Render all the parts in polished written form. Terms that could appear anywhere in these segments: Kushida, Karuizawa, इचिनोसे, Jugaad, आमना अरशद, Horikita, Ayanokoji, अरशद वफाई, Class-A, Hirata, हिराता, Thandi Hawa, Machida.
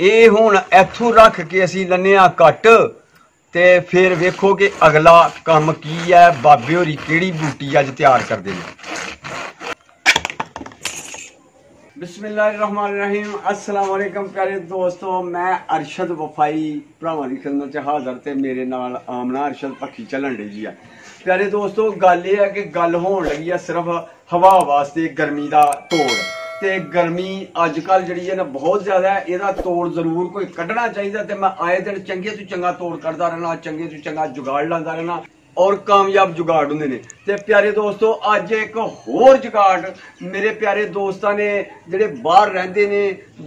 ये हूँ इथों रख के असी लन्ने आ कट ते फिर वेखो कि अगला काम की है। बाबे होरी केड़ी बूटी अज तैयार करदे ने। बिस्मिल्लाहिर्रहमानिर्रहीम। अस्सलाम वालेकुम प्यारे दोस्तों, मैं अरशद वफाई भरावां दी खिदमत च हाज़र ते मेरे नाल आमना अरशद पक्की चलन डी जी है। प्यारे दोस्तों गल यह है कि गल होन लगी है सिर्फ हवा वास्ते गर्मी का तोड़। तो गर्मी अजकल जी है ना बहुत ज़्यादा है, यदा तोड़ जरूर कोई कढ़ना चाहिए। तो मैं आए दिन चंगे तो चंगा तोड़ कढ़दा रहना, चंगे तो चंगा जुगाड़ लांदा रहना और कामयाब जुगाड़ होंदे ने। ते प्यारे दोस्तों अज एक होर जुगाड़ मेरे प्यारे दोस्तां ने जिहड़े बाहर रहिंदे ने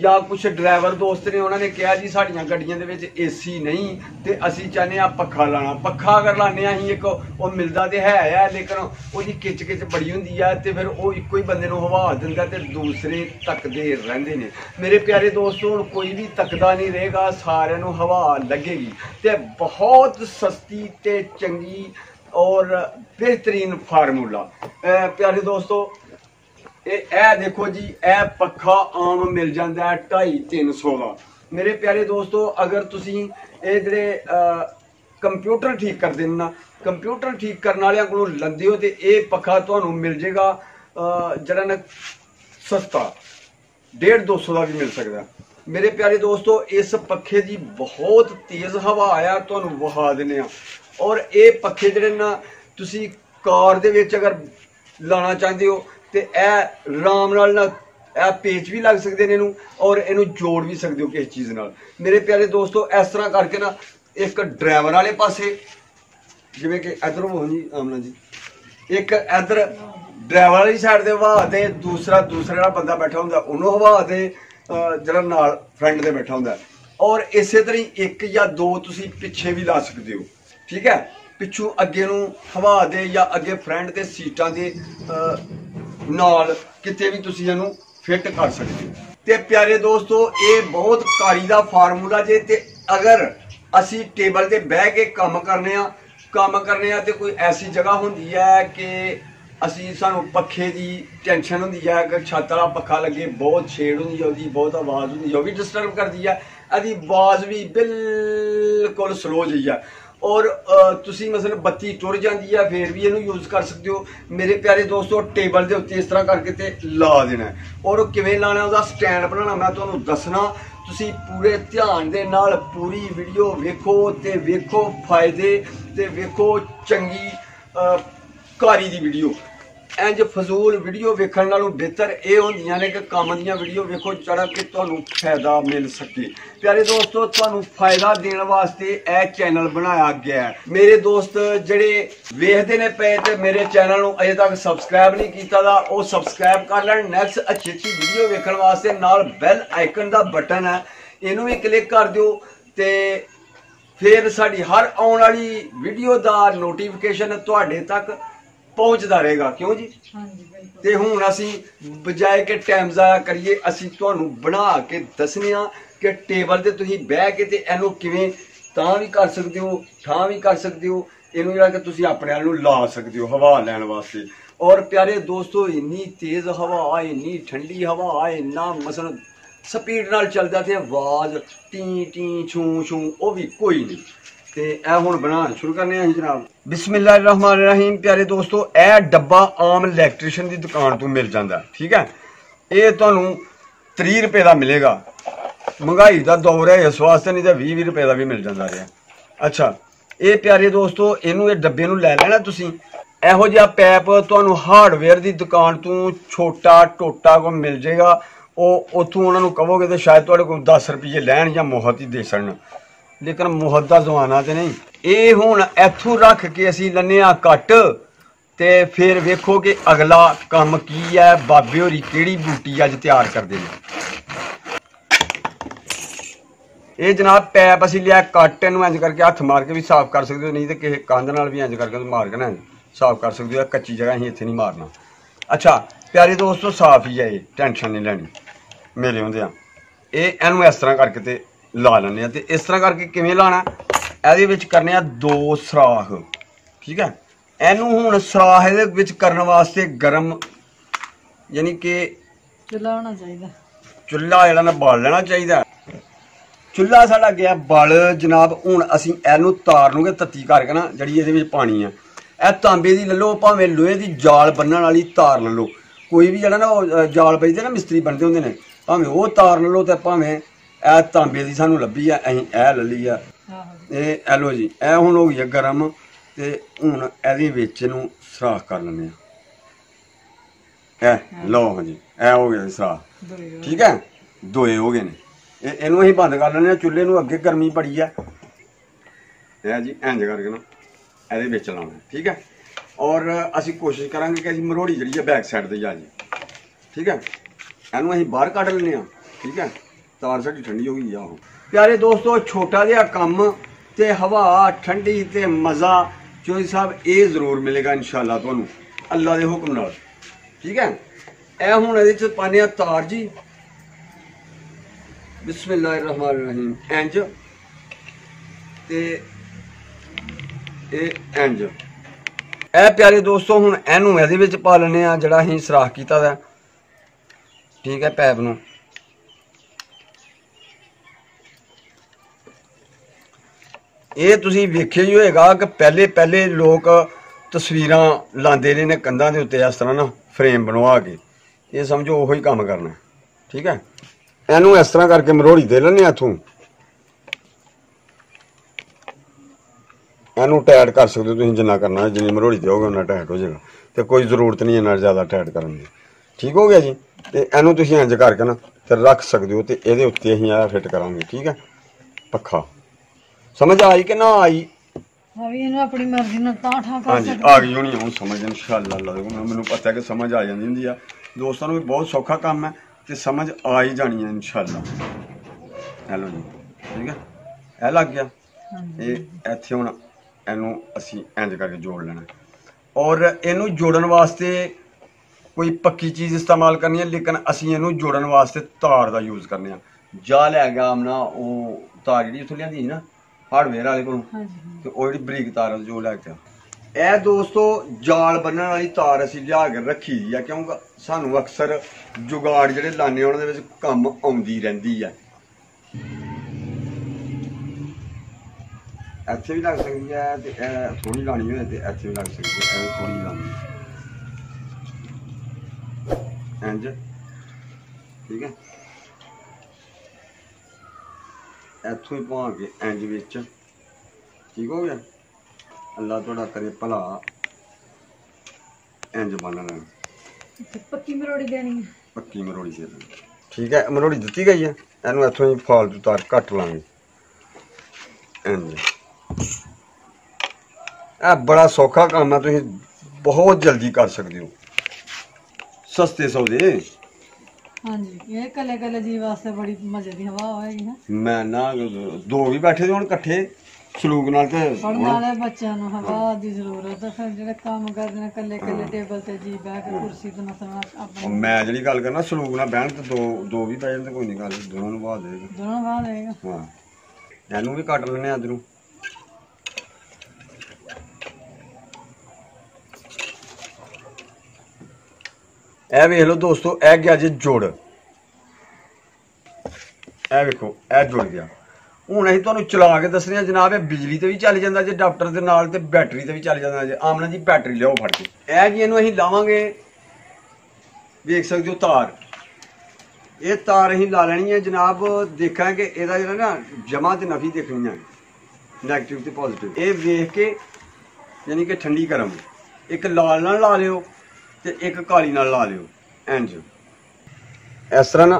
या कुछ ड्राइवर दोस्त ने, उन्होंने कहा जी साड़ियां गड्डियां दे विच एसी नहीं ते असीं चाहने आ पक्खा लाना। पक्खा अगर लाने आं एक ओह मिलदा ते है लेकिन ओहदी किच किच बड़ी हुंदी ऐ ते फिर ओह इक्को ही बंदे नूं हवा दिंदा ते दूसरे तकदे रहिंदे ने। मेरे प्यारे दोस्तों हुण कोई भी तकदा नहीं रहेगा, सारिआं नूं हवा लगेगी ते बहुत सस्ती ते चंगी और बेहतरीन फार्मूला। प्यारे दोस्तों ए देखो जी ए पक्खा आम मिल जाता है 250-300 का। मेरे प्यारे दोस्तों अगर तुसी ए जेह्ड़े कंप्यूटर ठीक कर देना, कंप्यूटर ठीक करने वाले को लैंदे हो तो यह पक्खा तुहानू मिल जाएगा जरा ना सस्ता 150-200 का भी मिल सकता। मेरे प्यारे दोस्तों इस पक्खे की बहुत तेज़ हवा आया तुहानू वहा देने और ये पक्खे जिहड़े ना तुसी कार दे विच अगर लाना चाहते हो तो यह आराम नाल ना ए पेच भी लग सकते हैं इनू और इनू जोड़ भी सकते हो किसी चीज़ नाल। मेरे प्यारे दोस्तों इस तरह करके ना एक ड्राइवर वाले पासे जिवें कि इधरों हो जी आमना जी एक इधर ड्राइवर वाली साइड से हवा दे, दूसरा दूसरा जिहड़ा बंदा बैठा हुंदा उन्होंने हवा दे जिहड़ा नाल फ्रंट ते बैठा हुंदा और इस तरह एक या दो तुसी पिछे भी ला सकते हो। ठीक है, पिछू अगे नू हवा दे या अगे फ्रंट के सीटां दे नाल किते भी तुसी इहनू फिट कर सकते हो। तो प्यारे दोस्तों ये बहुत कारी दा फार्मूला जे। तो अगर असी टेबल ते बह के कम करने आ तो कोई ऐसी जगह होंदी है कि असी सानू पक्खे की टेंशन होंदी है। अगर छत वाला पक्खा लगे बहुत छेड़ होंदी है, उसकी बहुत आवाज़ होंदी है, वह भी डिस्टर्ब करती है। इसदी आवाज़ भी बिल्कुल स्लो जी है और तुसी मतलब बत्ती टुर जाती है फिर भी इनू यूज़ कर सकते हो। मेरे प्यारे दोस्तों टेबल के उत्ते इस तरह करके तो ला देना है और किवें लाना उसका स्टैंड बनाना मैं तुहानू दसना। तुसी पूरे ध्यान दे नाल पूरी वीडियो वेखो ते वेखो फायदे ते वेखो चंगी कारी दी वीडियो। इंज फजूल वीडियो वेखण नालों बेहतर ये होंदियां ने कि काम दीयां वीडियो वेखो जेहड़ा कि तुहानू फायदा मिल सके। प्यारे दोस्तों तुहानू फायदा देने वास्ते यह चैनल बनाया गया है। मेरे दोस्त जेहड़े वेखदे ने पे ते मेरे चैनल नू अजे तक सबसक्राइब नहीं कीता दा ओह सबसक्राइब कर लैन। नैक्सट अच्छी वीडियो वेखण वास्ते नाल बैल आइकन दा बटन है इनू भी क्लिक कर दिओ ते फिर साडी हर आउण वाली वीडियो दा नोटिफिकेशन तुहाडे तक पहुंचता रहेगा। क्यों जी तो हूँ असी बजाय के टाइम जाया करिए असी तुहानू बना के दसने आ कि टेबल ते तुसी बह के ते इहनू किवें तां भी कर सकते हो ठां भी कर सकते हो, इहनू जेहड़ा कि तुसी अपने आल नू ला सकते हो हवा लैण वास्ते। और प्यारे दोस्तों इन्नी तेज़ हवा आए, इन्नी ठंडी हवा आए, इन्ना मसल स्पीड नाल चलदा ते आवाज़ टी टी छू छू ओह भी कोई नहीं। ते ऐ हुण बनाना शुरू करने आं जनाब। बिस्मिल्लाहिर्रहमानिर्रहीम। प्यारे दोस्तों ऐ डब्बा आम इलैक्ट्रीशियन की दुकान तो मिल जाता है। ठीक है, ये तुहानू 30 रुपये का मिलेगा। महंगाई का दौर है इस वास्ते, नहीं तो 20-20 रुपये का भी मिल जाता है। अच्छा ये प्यारे दोस्तों इनू ये डब्बे नू लै लैना। तुसी इहो जिहा पैप तुहानू हार्डवेयर की दुकान तो छोटा टोटा को मिल जाएगा। ओह उत्थों उन्होंने कहोगे तो शायद तुहाडे कोल 10 रुपये लैन या मुहत ही दे छड़न, लेकिन मुहत दा जमाना तो नहीं। ये हूँ इथों रख के असी लन्ने आ कट ते फिर वेखो कि अगला काम की है। बाबे होरी केड़ी बूटी अज तैयार करदे ने। ये जनाब पैप असी लिया कट, इनू इंज करके हथ मार के भी साफ कर सकते हो, नहीं तो किसी कंध नाल भी इंज करके मार के ना साफ कर सकते हो। कच्ची जगह असीं इत्थे नहीं मारना। अच्छा प्यारे दोस्तों साफ ही है, ये टेंशन नहीं लैनी मेरे होंदियां। ये इनू इस तरह करके ते ला लैने। तो इस तरह करके किवें लाना, एहदे विच करने दो सराख। ठीक है, इनू हुण सराख दे विच करन वास्ते गर्म यानी कि चुल्हा होना चाहिए, चुल्हा जिहड़ा ना बाल लैना चाहिए। चुल्हा साढ़ा गया बल जनाब हूँ असी एनू तार लूंगे तत्ती करके ना जी ये पानी है यह तांबे की ले लो भावें लोहे की जाल बन वाली तार ले लो कोई भी जरा ना जाल बजते ना मिस्त्री बनते होंगे ने भावें वह तार ले लो तो भावें ए तांबे की सानू लभी है अं ले ली है ए लो जी ए हूँ हो गई है गर्म तो हूँ एचू सराख कर लें लो हाँ जी ए हो गया सराख ठीक है दोए हो गए ने इनू अं बंद कर लें चूल्हे अगे गर्मी बड़ी है जी इंज करके ना ये बेच लाना ठीक है और असी कोशिश करा कि अभी मरोड़ी जी बैक साइड से जा जी ठीक है इनू अं बाहर कट लें ठीक है तार साड़ी ठंडी हो गई आहो प्यारे दोस्तों छोटा जिहा कम ते हवा ठंडी ते मज़ा चौधरी साहब ये जरूर मिलेगा इंशाल्लाह तुहानू अल्लाह के हुक्म नाल ठीक है ए हुण इहदे च पाने तार जी बिस्मिल्लाहिर्रहमानिर्रहीम इंज ते इंज ए प्यारे दोस्तों हुण इहनूं इहदे विच पा लैने आ जिहड़ा असीं सराख कीता दा ठीक है पैप नूं ये तुसीं वेखिआ ही होएगा कि पहले पहले लोग तस्वीरां लांदे ने कंधां दे उत्ते इस तरह ना फ्रेम बनवा के ये समझो उही काम करना ठीक है इनू इस तरह करके मरोड़ी दे लें इतों इनू टाइट कर सकते हो तुम जिन्ना करना जिन्नी मरोड़ी दोगे उन्ना टाइट हो जाएगा तो कोई जरूरत नहीं इन्ना ज़्यादा टाइट करने की ठीक हो गया जी तो इनू तुम इंज करके ना तो रख सकते हो तो ये उत्ते अं आ फिट करा ठीक है पक्खा समझ आई कि ना आई अपनी मर्जी हाँ जी आ गई होनी हूँ समझ इंशाल्लाह मैनू पता है कि समझ आ जाती होंगी है दोस्तों भी बहुत सौखा काम है तो समझ आ ही जानी है इंशाल्लाह हेलो जी ठीक है ए लग गया ये इत्थे हुण इनू असी इंज करके जोड़ लेना और इनू जोड़न वास्ते कोई पक्की चीज़ इस्तेमाल करनी है लेकिन असी इनू जोड़न वास्ते तार का यूज़ करने जाल है आमना वह तार जी उतो लियांदी ना हार्डवेयर वाले कोल तो वह जी बरीक तार जो लैके ए दोस्तों जाल बन्नण वाली तार असी लिया के रखी है क्योंकि सानू अक्सर जुगाड़ जिहड़े लाने उहदे विच कम आउंदी रहिंदी है इत्थे भी लग सकती है ते थोड़ी लानी होए ते इत्थे भी लग सकती है थोड़ी लानी इंज ठीक है इत्थों ही पा के इंज विच ठीक हो गया अल्लाह थोड़ा करे भला इंज बन पक्की मरोड़ी देनी पक्की मरोड़ी दे ठीक है मरोड़ी दिती गई है इनू इतों ही फालतू तार कट लांगे इंज बड़ा सौखा काम है तुम बहुत जल्दी कर सकते हो सस्ते सौदे हाँ जी ये कले कले जी वास्ते बड़ी मजे की हवा होएगी ना मैं ना दो भी बैठे थे हम कट्ठे सलूक नाल ते बच्चों नूं हवा दी जरूरत है फिर जिहड़े कम करदे कल्ले कल्ले टेबल ते जी बैठ के कुर्सी ते मतलब मैं जिहड़ी गल करना सलूक नाल बहन ते दो भी बैठ ते कोई नहीं गल दोनों नूं बाह देगा हां इहनूं भी कट लैने अंदरों ए वेख लो दोस्तों ए गया जी जोड़ ए वेखो ए जुड़ गया हूँ अं तुहानू चला के दसने जनाब बिजली से भी चल जाता जे डाक्टर के नाल ते बैटरी से भी चल जाता जे आमना जी बैटरी लियाओ फट के ए जी इनू अं लावे देख सकते हो तार ये तार अं ला लैनी है जनाब देखा कि यदा जो ना जमा तो नफी देखनी है नैगेटिव तो पॉजिटिव ये वेख के यानी कि ठंडी गर्म एक लाल ना ला लियो तो एक काली ना ला लियो इंज इस तरह ना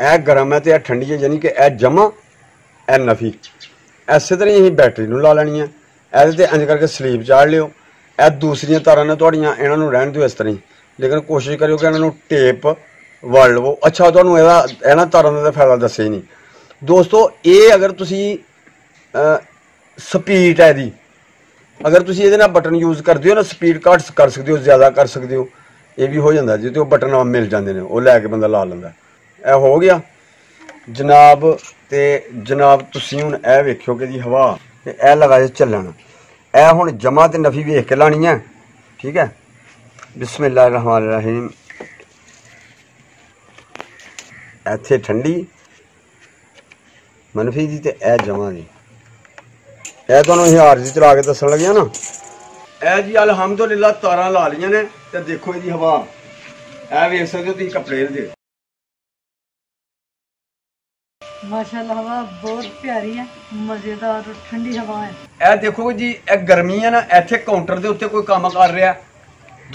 ए गर्म है तो यह ठंडी है यानी कि ए जमा ए नफी इस तरह ही बैटरी में ला लैनी है ए इंज करके स्लीप चाढ़ लियो ए दूसरिया तारा ने थोड़ियाँ इन्हों रहन दो इस तरह लेकिन कोशिश करो कि इन्हों टेप वड़ लवो अच्छा थोड़ा इन्होंने तारा का तो फायदा दस्से ही नहीं दोस्तों ये अगर तुसी स्पीड है यदी अगर तुसी ये बटन यूज करते हो ना स्पीड घट कर सकते हो ज़्यादा कर सकते हो ये भी हो जाता जी तो बटन मिल जाते हैं वह लैके बंदा ला लेंदा ए हो गया जनाब ते जनाब तुसी हुण ए वेखियो कि हवा ए लगा जे चलना ए हुण जमा ते नफी वेख के लानी है ठीक है बिस्मिल्लाहिर्रहमानिर्रहीम इत्थे ठंडी मनफी की तो यह जमा की यह तो हजार जी चला के दसन लगे ना। यह जी अलहमदुलिल्लाह तारा ला लिया ने ते देखो इसकी हवा ए वेख सकते तुम कपड़े दे माशाल्लाह हवा बहुत प्यारी है मजेदार ठंडी हवा है। यह देखो जी यह गर्मी है ना इतने काउंटर के उत्ते कोई काम कर रहा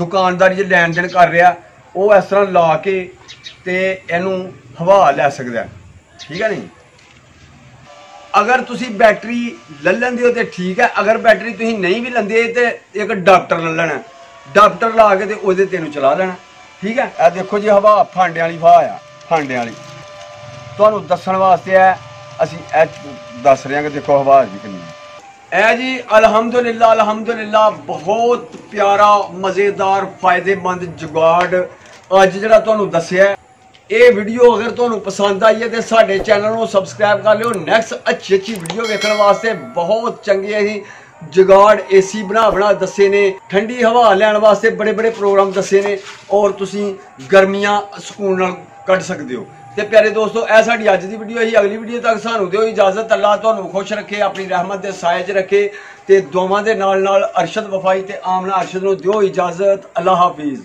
दुकानदारी लैन देन कर रहा वो इस तरह ला के ते इनू हवा लै सकता है ठीक है नहीं। अगर तुम बैटरी ले लेंदे हो तो ठीक है अगर बैटरी तुम नहीं भी लेंदे तो एक डाक्टर ले लेना डाक्टर ला के तो वह तेन चला लेना ठीक है। यह देखो जी हवा फांडे वाली हवा आ फांडे वाली तो दसन वास्ते है असी दस रहे हैं कि देखो हवा जी कितनी है जी। अलहमदुलिल्लाह अलहमदुलिल्लाह बहुत प्यारा मज़ेदार फायदेमंद जुगाड़ अज जरा तुहानू दस्सिया। ये वीडियो अगर तुहानू पसंद आई है तो साडे चैनल को सबसक्राइब कर लियो। नैक्सट अच्छी अच्छी वीडियो देखने वास्ते बहुत चंगे ही जुगाड़ एसी बना बना दस्से ने ठंडी हवा लैन वास्ते बड़े बड़े प्रोग्राम दस्से ने और तुसीं गर्मियां सुकून नाल कट सकदे हो। तो प्यारे दोस्तों यह साडी अज दी वीडियो ही अगली वीडियो तक सानू दिओ इजाजत। अल्लाह तुहानू खुश रखे अपनी रहमत दे साए च रखे तो दुआवां दे नाल नाल अरशद वफाई ते आमना अरशद नू दिओ इजाजत। अल्लाह हाफिज़।